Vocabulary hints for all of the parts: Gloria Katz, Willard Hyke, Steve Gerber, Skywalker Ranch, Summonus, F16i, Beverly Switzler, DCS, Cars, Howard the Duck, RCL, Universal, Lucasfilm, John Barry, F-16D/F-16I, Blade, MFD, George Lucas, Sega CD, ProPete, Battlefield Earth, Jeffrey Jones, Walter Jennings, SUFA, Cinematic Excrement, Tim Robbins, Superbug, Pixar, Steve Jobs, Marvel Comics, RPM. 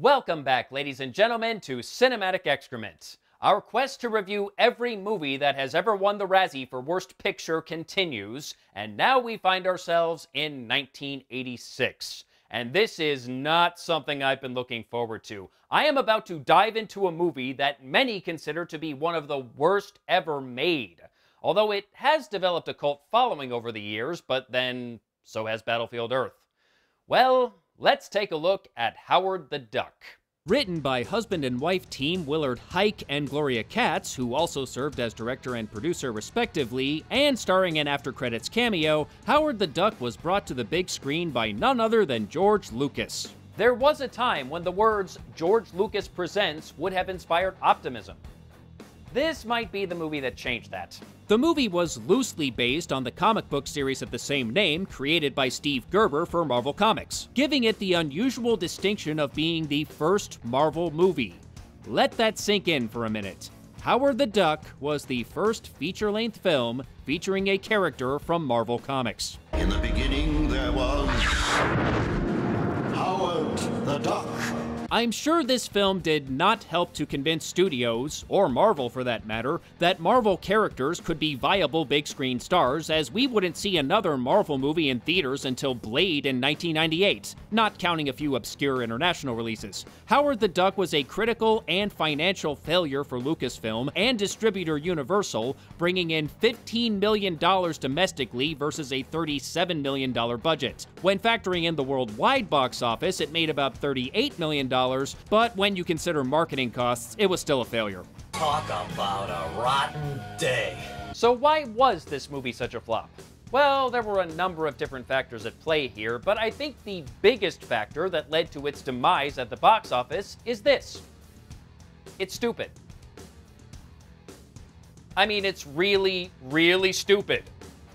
Welcome back, ladies and gentlemen, to Cinematic Excrement. Our quest to review every movie that has ever won the Razzie for Worst Picture continues, and now we find ourselves in 1986. And this is not something I've been looking forward to. I am about to dive into a movie that many consider to be one of the worst ever made. Although it has developed a cult following over the years, but then so has Battlefield Earth. Well, let's take a look at Howard the Duck. Written by husband and wife team Willard Hyke and Gloria Katz, who also served as director and producer respectively, and starring an after-credits cameo, Howard the Duck was brought to the big screen by none other than George Lucas. There was a time when the words "George Lucas presents" would have inspired optimism. This might be the movie that changed that. The movie was loosely based on the comic book series of the same name created by Steve Gerber for Marvel Comics, giving it the unusual distinction of being the first Marvel movie. Let that sink in for a minute. Howard the Duck was the first feature-length film featuring a character from Marvel Comics. In the beginning, there was Howard the Duck. I'm sure this film did not help to convince studios, or Marvel for that matter, that Marvel characters could be viable big screen stars, as we wouldn't see another Marvel movie in theaters until Blade in 1998, not counting a few obscure international releases. Howard the Duck was a critical and financial failure for Lucasfilm and distributor Universal, bringing in $15 million domestically versus a $37 million budget. When factoring in the worldwide box office, it made about $38 million. But when you consider marketing costs, it was still a failure. Talk about a rotten day. So why was this movie such a flop? Well, there were a number of different factors at play here, but I think the biggest factor that led to its demise at the box office is this. It's stupid. I mean, it's really, really stupid.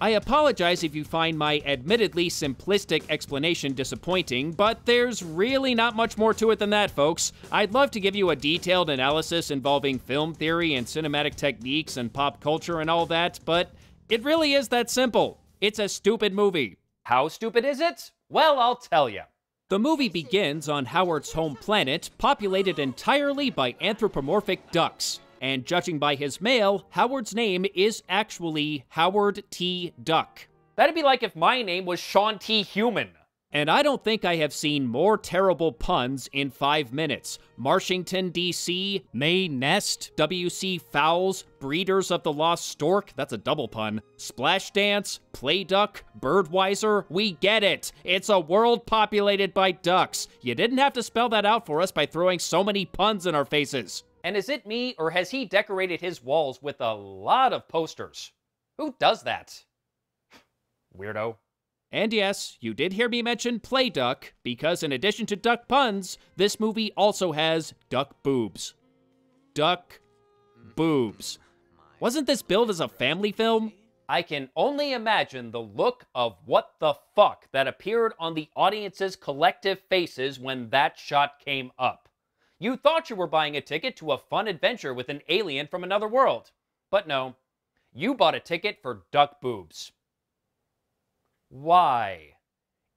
I apologize if you find my admittedly simplistic explanation disappointing, but there's really not much more to it than that, folks. I'd love to give you a detailed analysis involving film theory and cinematic techniques and pop culture and all that, but it really is that simple. It's a stupid movie. How stupid is it? Well, I'll tell you. The movie begins on Howard's home planet, populated entirely by anthropomorphic ducks. And judging by his mail, Howard's name is actually Howard T. Duck. That'd be like if my name was Sean T. Human. And I don't think I have seen more terrible puns in 5 minutes. Marshington, D.C., May Nest, W.C. Fowls, Breeders of the Lost Stork, that's a double pun, Splash Dance, Play Duck, Birdweiser, we get it. It's a world populated by ducks. You didn't have to spell that out for us by throwing so many puns in our faces. And is it me, or has he decorated his walls with a lot of posters? Who does that? Weirdo. And yes, you did hear me mention Play Duck, because in addition to duck puns, this movie also has duck boobs. Duck boobs. Wasn't this billed as a family film? I can only imagine the look of what the fuck that appeared on the audience's collective faces when that shot came up. You thought you were buying a ticket to a fun adventure with an alien from another world. But no, you bought a ticket for duck boobs. Why?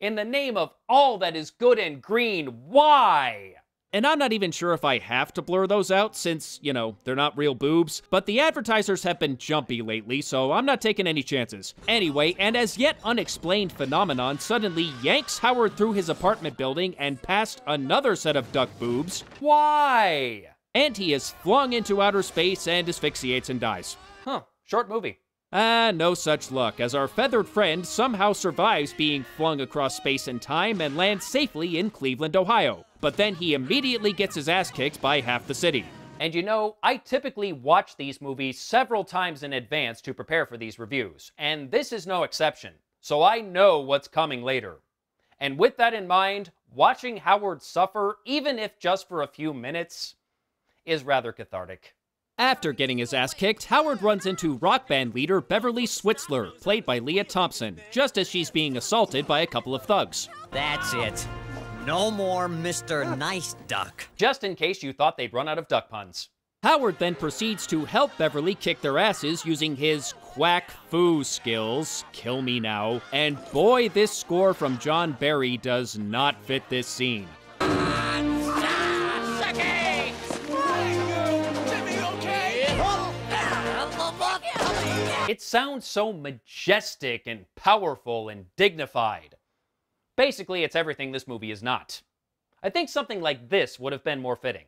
In the name of all that is good and green, why? And I'm not even sure if I have to blur those out since, you know, they're not real boobs, but the advertisers have been jumpy lately, so I'm not taking any chances. Anyway, an as yet unexplained phenomenon suddenly yanks Howard through his apartment building and past another set of duck boobs. Why? And he is flung into outer space and asphyxiates and dies. Huh, short movie. No such luck, as our feathered friend somehow survives being flung across space and time and lands safely in Cleveland, Ohio. But then he immediately gets his ass kicked by half the city. And you know, I typically watch these movies several times in advance to prepare for these reviews, and this is no exception, so I know what's coming later. And with that in mind, watching Howard suffer, even if just for a few minutes, is rather cathartic. After getting his ass kicked, Howard runs into rock band leader Beverly Switzler, played by Lea Thompson, just as she's being assaulted by a couple of thugs. That's it. No more Mr. Nice Duck. Just in case you thought they'd run out of duck puns. Howard then proceeds to help Beverly kick their asses using his quack-foo skills, kill me now, and boy, this score from John Barry does not fit this scene. It sounds so majestic and powerful and dignified. Basically, it's everything this movie is not. I think something like this would have been more fitting.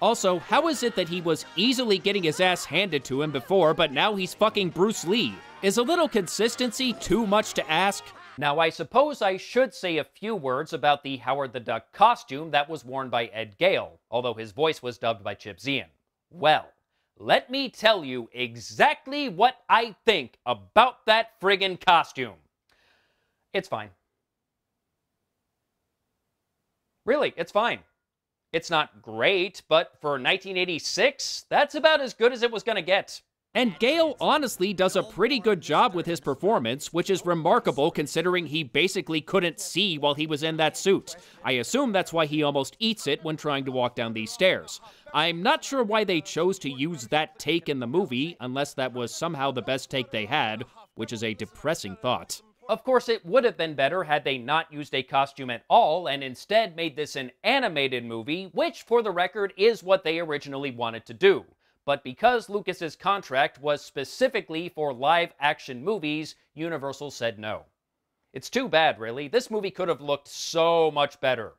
Also, how is it that he was easily getting his ass handed to him before, but now he's fucking Bruce Lee? Is a little consistency too much to ask? Now, I suppose I should say a few words about the Howard the Duck costume that was worn by Ed Gale, although his voice was dubbed by Chip Zien. Well, let me tell you exactly what I think about that friggin' costume. It's fine. Really, it's fine. It's not great, but for 1986, that's about as good as it was gonna get. And Gale honestly does a pretty good job with his performance, which is remarkable considering he basically couldn't see while he was in that suit. I assume that's why he almost eats it when trying to walk down these stairs. I'm not sure why they chose to use that take in the movie, unless that was somehow the best take they had, which is a depressing thought. Of course, it would have been better had they not used a costume at all and instead made this an animated movie, which, for the record, is what they originally wanted to do. But because Lucas's contract was specifically for live-action movies, Universal said no. It's too bad, really. This movie could have looked so much better.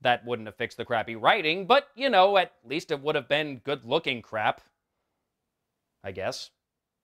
That wouldn't have fixed the crappy writing, but, you know, at least it would have been good-looking crap. I guess.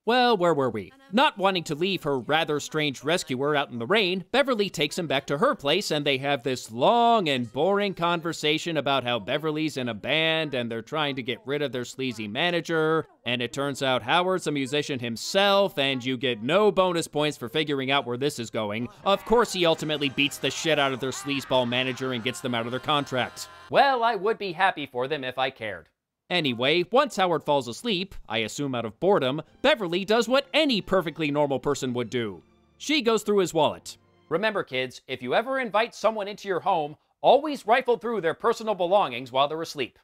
Well, where were we? Not wanting to leave her rather strange rescuer out in the rain, Beverly takes him back to her place and they have this long and boring conversation about how Beverly's in a band and they're trying to get rid of their sleazy manager, and it turns out Howard's a musician himself and you get no bonus points for figuring out where this is going. Of course he ultimately beats the shit out of their sleazeball manager and gets them out of their contract. Well, I would be happy for them if I cared. Anyway, once Howard falls asleep, I assume out of boredom, Beverly does what any perfectly normal person would do. She goes through his wallet. Remember, kids, if you ever invite someone into your home, always rifle through their personal belongings while they're asleep.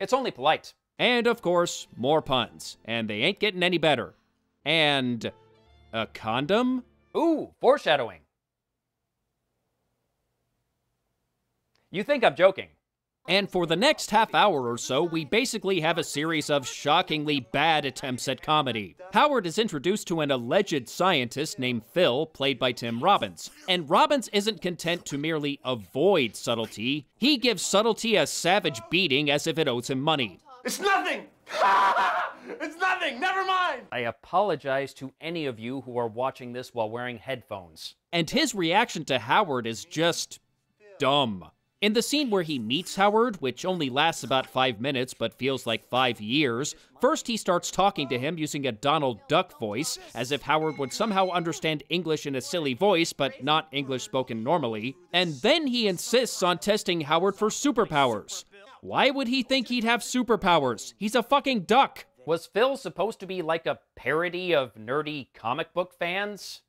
It's only polite. And, of course, more puns. And they ain't getting any better. And... a condom? Ooh, foreshadowing. You think I'm joking. And for the next half hour or so, we basically have a series of shockingly bad attempts at comedy. Howard is introduced to an alleged scientist named Phil, played by Tim Robbins. And Robbins isn't content to merely avoid subtlety. He gives subtlety a savage beating as if it owes him money. It's nothing! It's nothing! Never mind! I apologize to any of you who are watching this while wearing headphones. And his reaction to Howard is just... dumb. In the scene where he meets Howard, which only lasts about 5 minutes but feels like 5 years, first he starts talking to him using a Donald Duck voice, as if Howard would somehow understand English in a silly voice, but not English spoken normally, and then he insists on testing Howard for superpowers. Why would he think he'd have superpowers? He's a fucking duck! Was Phil supposed to be like a parody of nerdy comic book fans?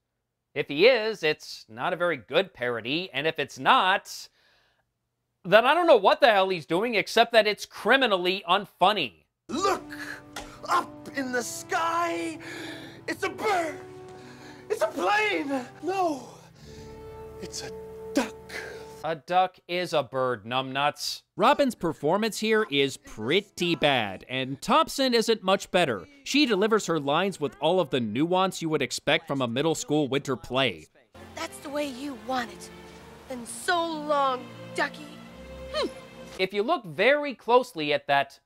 If he is, it's not a very good parody, and if it's not... then I don't know what the hell he's doing, except that it's criminally unfunny. Look up in the sky. It's a bird. It's a plane. No, it's a duck. A duck is a bird, numbnuts. Robin's performance here is pretty bad, and Thompson isn't much better. She delivers her lines with all of the nuance you would expect from a middle school winter play. That's the way you want it. And so long, ducky. If you look very closely at that,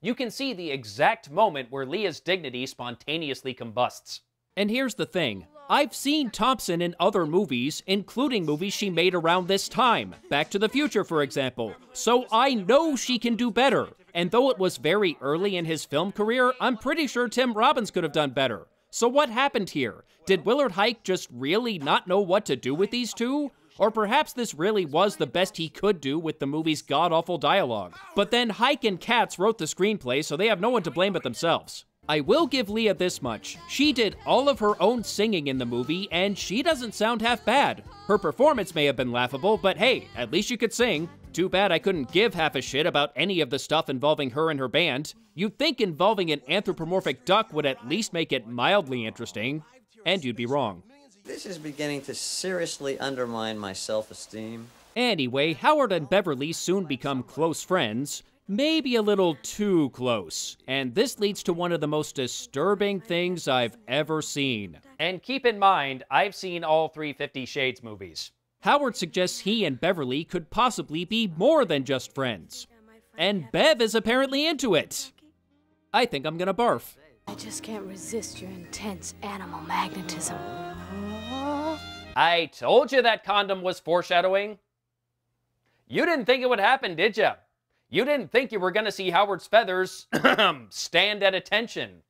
you can see the exact moment where Lea's dignity spontaneously combusts. And here's the thing. I've seen Thompson in other movies, including movies she made around this time. Back to the Future, for example. So I know she can do better. And though it was very early in his film career, I'm pretty sure Tim Robbins could have done better. So what happened here? Did Willard Hyke just really not know what to do with these two? Or perhaps this really was the best he could do with the movie's god-awful dialogue. But then Hyke and Katz wrote the screenplay, so they have no one to blame but themselves. I will give Lea this much. She did all of her own singing in the movie, and she doesn't sound half bad. Her performance may have been laughable, but hey, at least you could sing. Too bad I couldn't give half a shit about any of the stuff involving her and her band. You'd think involving an anthropomorphic duck would at least make it mildly interesting. And you'd be wrong. This is beginning to seriously undermine my self-esteem. Anyway, Howard and Beverly soon become close friends, maybe a little too close, and this leads to one of the most disturbing things I've ever seen. And keep in mind, I've seen all three 50 Shades movies. Howard suggests he and Beverly could possibly be more than just friends. And Bev is apparently into it. I think I'm gonna barf. I just can't resist your intense animal magnetism. I told you that condom was foreshadowing. You didn't think it would happen, did you? You didn't think you were gonna see Howard's feathers stand at attention.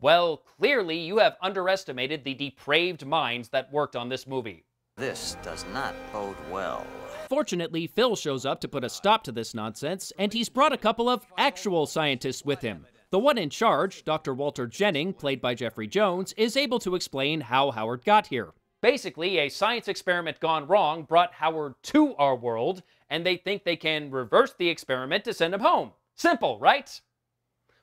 Well, clearly you have underestimated the depraved minds that worked on this movie. This does not bode well. Fortunately, Phil shows up to put a stop to this nonsense, and he's brought a couple of actual scientists with him. The one in charge, Dr. Walter Jennings, played by Jeffrey Jones, is able to explain how Howard got here. Basically, a science experiment gone wrong brought Howard to our world, and they think they can reverse the experiment to send him home. Simple, right?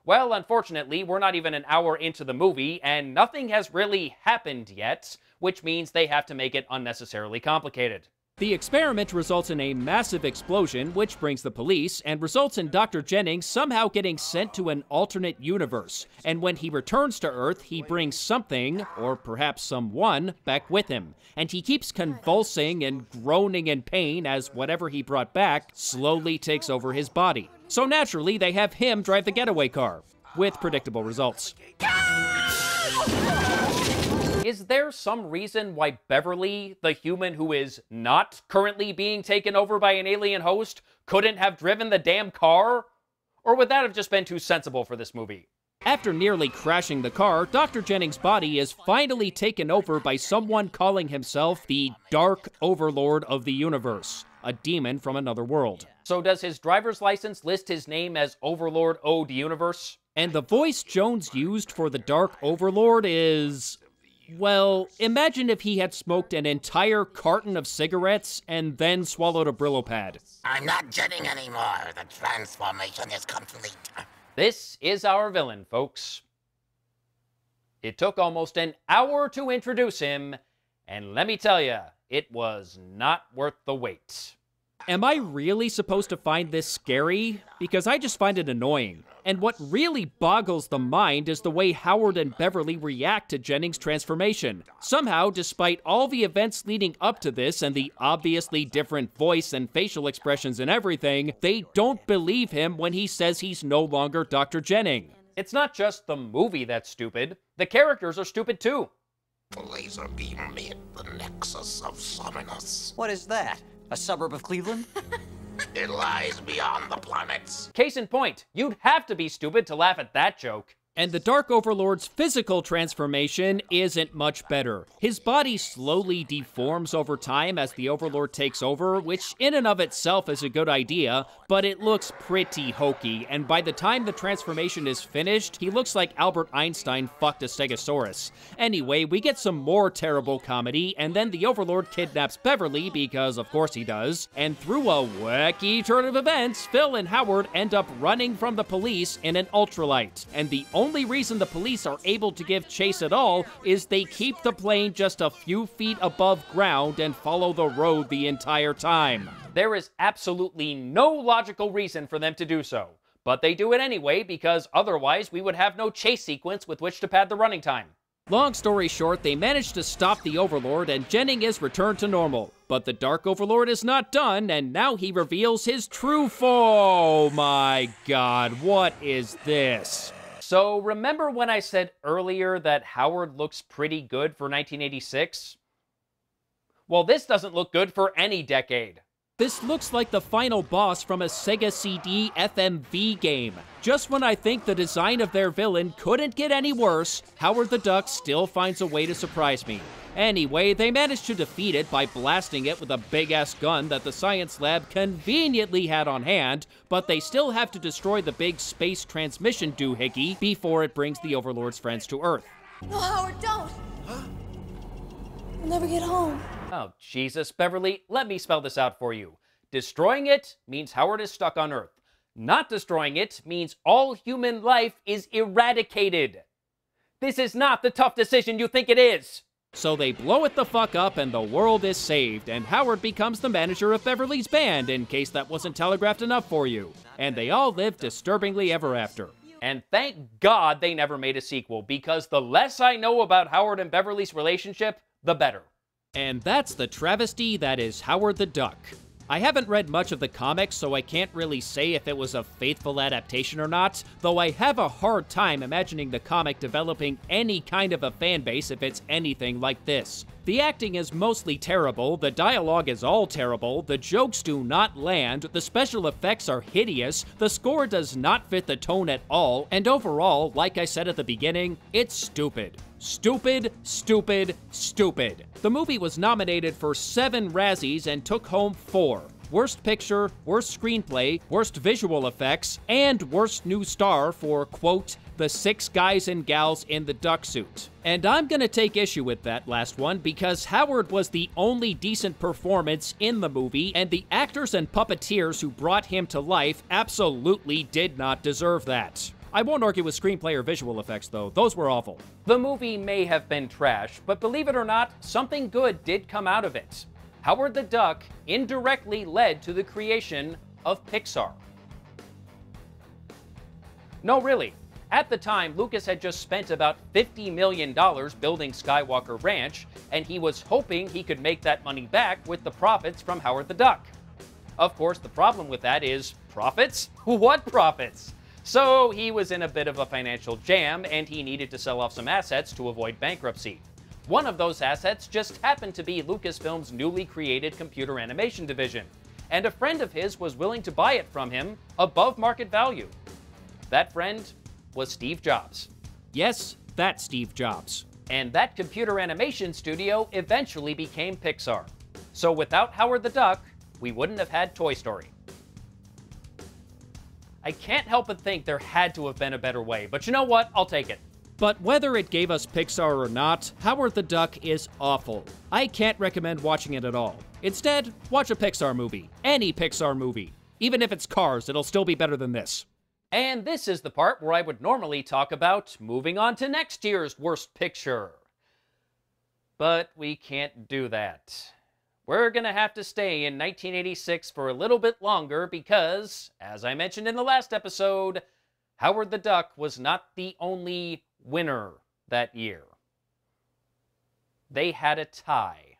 Well, unfortunately, we're not even an hour into the movie, and nothing has really happened yet, which means they have to make it unnecessarily complicated. The experiment results in a massive explosion, which brings the police, and results in Dr. Jennings somehow getting sent to an alternate universe. And when he returns to Earth, he brings something, or perhaps someone, back with him. And he keeps convulsing and groaning in pain as whatever he brought back slowly takes over his body. So naturally, they have him drive the getaway car, with predictable results. Is there some reason why Beverly, the human who is not currently being taken over by an alien host, couldn't have driven the damn car? Or would that have just been too sensible for this movie? After nearly crashing the car, Dr. Jennings' body is finally taken over by someone calling himself the Dark Overlord of the Universe, a demon from another world. So does his driver's license list his name as Overlord O'd Universe? And the voice Jones used for the Dark Overlord is... well, imagine if he had smoked an entire carton of cigarettes and then swallowed a Brillo pad. I'm not jetting anymore. The transformation is complete. This is our villain, folks. It took almost an hour to introduce him, and let me tell you, it was not worth the wait. Am I really supposed to find this scary? Because I just find it annoying. And what really boggles the mind is the way Howard and Beverly react to Jennings' transformation. Somehow, despite all the events leading up to this and the obviously different voice and facial expressions and everything, they don't believe him when he says he's no longer Dr. Jennings. It's not just the movie that's stupid. The characters are stupid too. The laser beam made the nexus of Summonus. What is that? A suburb of Cleveland? It lies beyond the planets. Case in point, you'd have to be stupid to laugh at that joke. And the Dark Overlord's physical transformation isn't much better. His body slowly deforms over time as the Overlord takes over, which in and of itself is a good idea, but it looks pretty hokey, and by the time the transformation is finished, he looks like Albert Einstein fucked a Stegosaurus. Anyway, we get some more terrible comedy, and then the Overlord kidnaps Beverly, because of course he does, and through a wacky turn of events, Phil and Howard end up running from the police in an ultralight, and the only reason the police are able to give chase at all is they keep the plane just a few feet above ground and follow the road the entire time. There is absolutely no logical reason for them to do so, but they do it anyway because otherwise we would have no chase sequence with which to pad the running time. Long story short, they manage to stop the Overlord and Jennings is returned to normal. But the Dark Overlord is not done, and now he reveals his true foe. Oh my god, what is this? So remember when I said earlier that Howard looks pretty good for 1986? Well, this doesn't look good for any decade. This looks like the final boss from a Sega CD FMV game. Just when I think the design of their villain couldn't get any worse, Howard the Duck still finds a way to surprise me. Anyway, they managed to defeat it by blasting it with a big-ass gun that the science lab conveniently had on hand, but they still have to destroy the big space transmission doohickey before it brings the Overlord's friends to Earth. No, Howard, don't! Huh? We'll never get home. Oh, Jesus, Beverly, let me spell this out for you. Destroying it means Howard is stuck on Earth. Not destroying it means all human life is eradicated. This is not the tough decision you think it is. So they blow it the fuck up and the world is saved, and Howard becomes the manager of Beverly's band, in case that wasn't telegraphed enough for you. And they all live disturbingly ever after. And thank God they never made a sequel, because the less I know about Howard and Beverly's relationship, the better. And that's the travesty that is Howard the Duck. I haven't read much of the comics, so I can't really say if it was a faithful adaptation or not, though I have a hard time imagining the comic developing any kind of a fan base if it's anything like this. The acting is mostly terrible, the dialogue is all terrible, the jokes do not land, the special effects are hideous, the score does not fit the tone at all, and overall, like I said at the beginning, it's stupid. Stupid, stupid, stupid. The movie was nominated for 7 Razzies and took home 4. Worst Picture, Worst Screenplay, Worst Visual Effects, and Worst New Star for, quote, the 6 guys and gals in the duck suit. And I'm gonna take issue with that last one, because Howard was the only decent performance in the movie, and the actors and puppeteers who brought him to life absolutely did not deserve that. I won't argue with screenplay or visual effects, though. Those were awful. The movie may have been trash, but believe it or not, something good did come out of it. Howard the Duck indirectly led to the creation of Pixar. No, really. At the time, Lucas had just spent about $50 million building Skywalker Ranch, and he was hoping he could make that money back with the profits from Howard the Duck. Of course, the problem with that is profits? What profits? So he was in a bit of a financial jam, and he needed to sell off some assets to avoid bankruptcy. One of those assets just happened to be Lucasfilm's newly created computer animation division, and a friend of his was willing to buy it from him above market value. That friend was Steve Jobs. Yes, that's Steve Jobs. And that computer animation studio eventually became Pixar. So without Howard the Duck, we wouldn't have had Toy Story. I can't help but think there had to have been a better way, but you know what? I'll take it. But whether it gave us Pixar or not, Howard the Duck is awful. I can't recommend watching it at all. Instead, watch a Pixar movie. Any Pixar movie. Even if it's Cars, it'll still be better than this. And this is the part where I would normally talk about moving on to next year's worst picture. But we can't do that. We're gonna have to stay in 1986 for a little bit longer because, as I mentioned in the last episode, Howard the Duck was not the only winner that year. They had a tie.